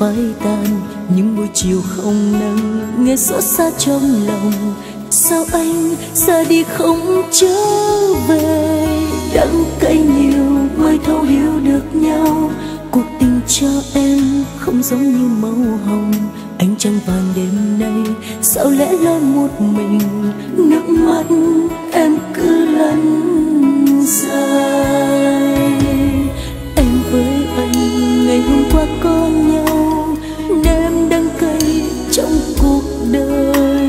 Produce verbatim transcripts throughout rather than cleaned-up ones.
phai tan, những buổi chiều không nắng nghe xót xa trong lòng. Sao anh ra đi không trở về, đắng cay nhiều mới thấu hiểu được nhau. Cuộc tình cho em không giống như màu hồng, ánh trăng vàng đêm nay sao lẽ loi một mình. Nước mắt em cứ lăn dài, em với anh ngày hôm qua có nhau. Đêm đắng cay trong cuộc đời,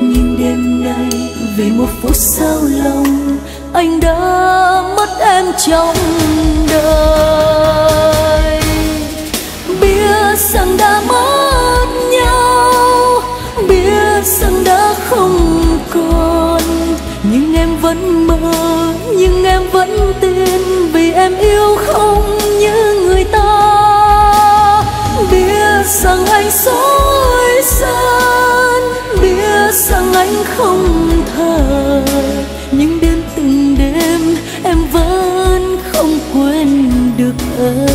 nhưng đêm nay vì một phút xao lòng, anh đã mất em trong đời. Biết rằng đã mất nhau, biết rằng đã không còn, nhưng em vẫn mơ, nhưng em vẫn tin, vì em yêu không như người ta. Biết rằng anh dối gian, biết rằng anh không thờ, nhưng đêm từng đêm em vẫn không quên được anh.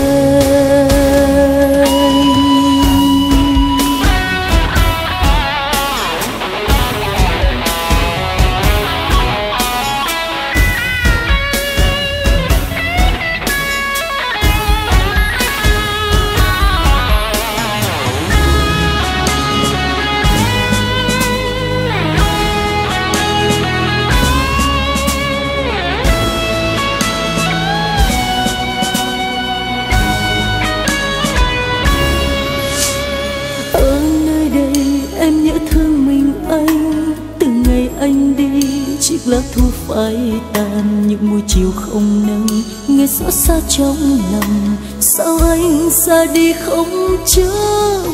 Lá thu phai tàn, những buổi chiều không nắng nghe xót xa trong lòng. Sao anh ra đi không trở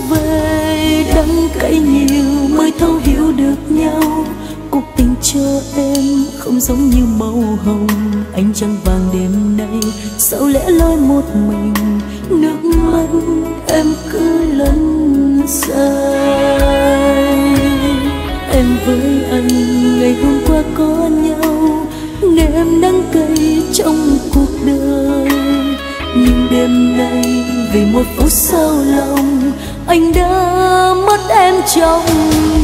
về, đắng cay nhiều mới thấu hiểu được nhau. Cuộc tình cho em không giống như màu hồng, ánh trăng vàng đêm nay sao lẽ loi một mình. Nước mắt em cứ lăn dài, em với anh ngày hôm qua có nhau. Đêm đắng cay trong cuộc đời, nhưng đêm nay vì một phút xao lòng, anh đã mất em trong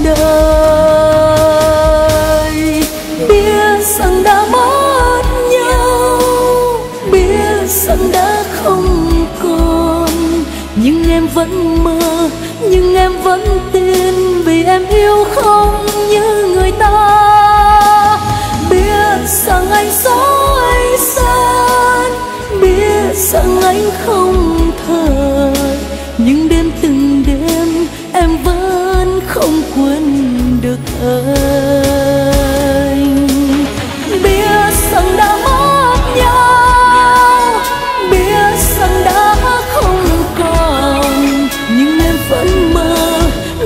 đời. Biết rằng đã mất nhau, biết rằng đã không còn, nhưng em vẫn mơ, nhưng em vẫn tin, vì em yêu không như người ta. Biết rằng anh dối gian, biết rằng anh không thờ, nhưng đêm từng đêm em vẫn không quên được anh. Biết rằng đã mất nhau, biết rằng đã không còn, nhưng em vẫn mơ,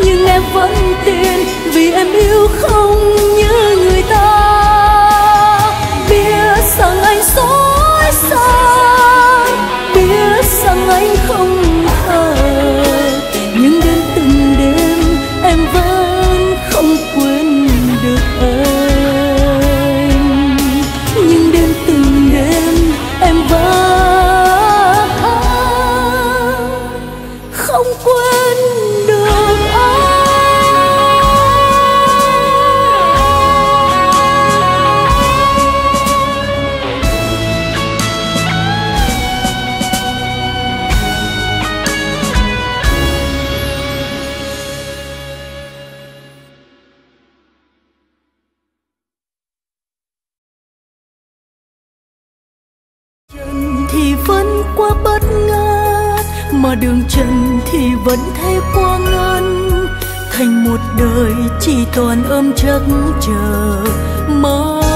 nhưng em vẫn tin, vì em yêu không như người ta. Anh không thờ, nhưng đến từng đêm em vẫn không quên được anh. Nhưng đến từng đêm em vẫn không quên được anh. Đường chân thì vẫn thấy quá ngăn, thành một đời chỉ toàn ôm chắc chờ mơ.